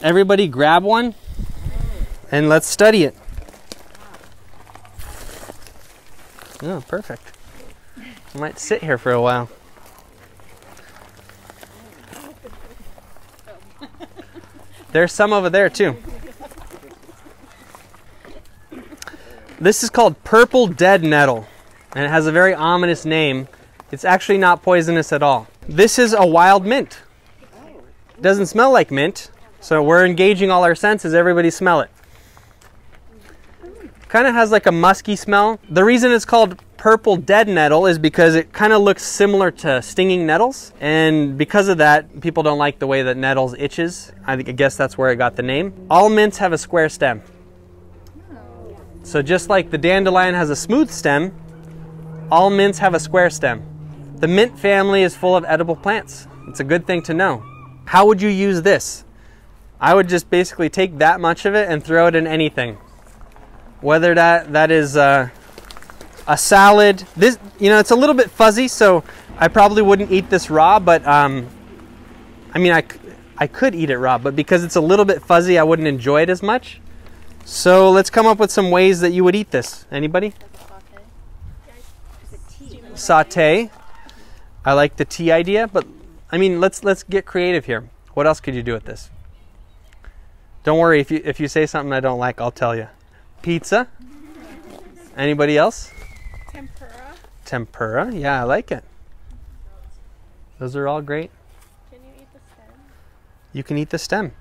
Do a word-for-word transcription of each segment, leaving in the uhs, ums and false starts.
Everybody grab one and let's study it. Oh, perfect. I might sit here for a while. There's some over there too. This is called purple dead nettle, and it has a very ominous name. It's actually not poisonous at all. This is a wild mint. It doesn't smell like mint, so we're engaging all our senses. Everybody smell it. Kind of has like a musky smell. The reason it's called purple dead nettle is because it kind of looks similar to stinging nettles, and because of that, people don't like the way that nettles itches. I think I guess that's where it got the name. All mints have a square stem. So just like the dandelion has a smooth stem, all mints have a square stem. The mint family is full of edible plants. It's a good thing to know. How would you use this? I would just basically take that much of it and throw it in anything. Whether that, that is uh, a salad. This, you know, it's a little bit fuzzy, so I probably wouldn't eat this raw, but um, I mean, I, I could eat it raw, but because it's a little bit fuzzy, I wouldn't enjoy it as much. So let's come up with some ways that you would eat this. Anybody? Saute. I like the tea idea, but I mean, let's let's get creative here. What else could you do with this? Don't worry, if you if you say something I don't like, I'll tell you. Pizza. Anybody else? Tempura. Tempura. Yeah, I like it. Those are all great. Can you eat the stem? You can eat the stem.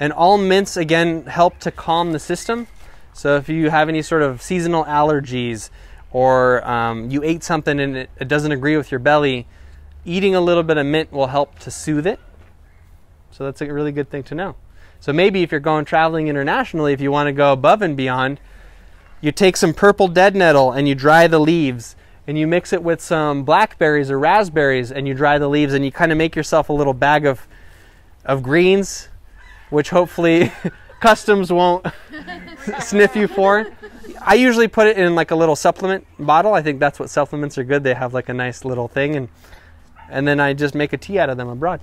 And all mints, again, help to calm the system. So if you have any sort of seasonal allergies, or um, you ate something and it, it doesn't agree with your belly, eating a little bit of mint will help to soothe it. So that's a really good thing to know. So maybe if you're going traveling internationally, if you want to go above and beyond, you take some purple dead nettle and you dry the leaves, and you mix it with some blackberries or raspberries and you dry the leaves, and you kind of make yourself a little bag of, of greens, which hopefully customs won't sniff you for. I usually put it in like a little supplement bottle. I think that's what supplements are good. They have like a nice little thing, and and then I just make a tea out of them abroad.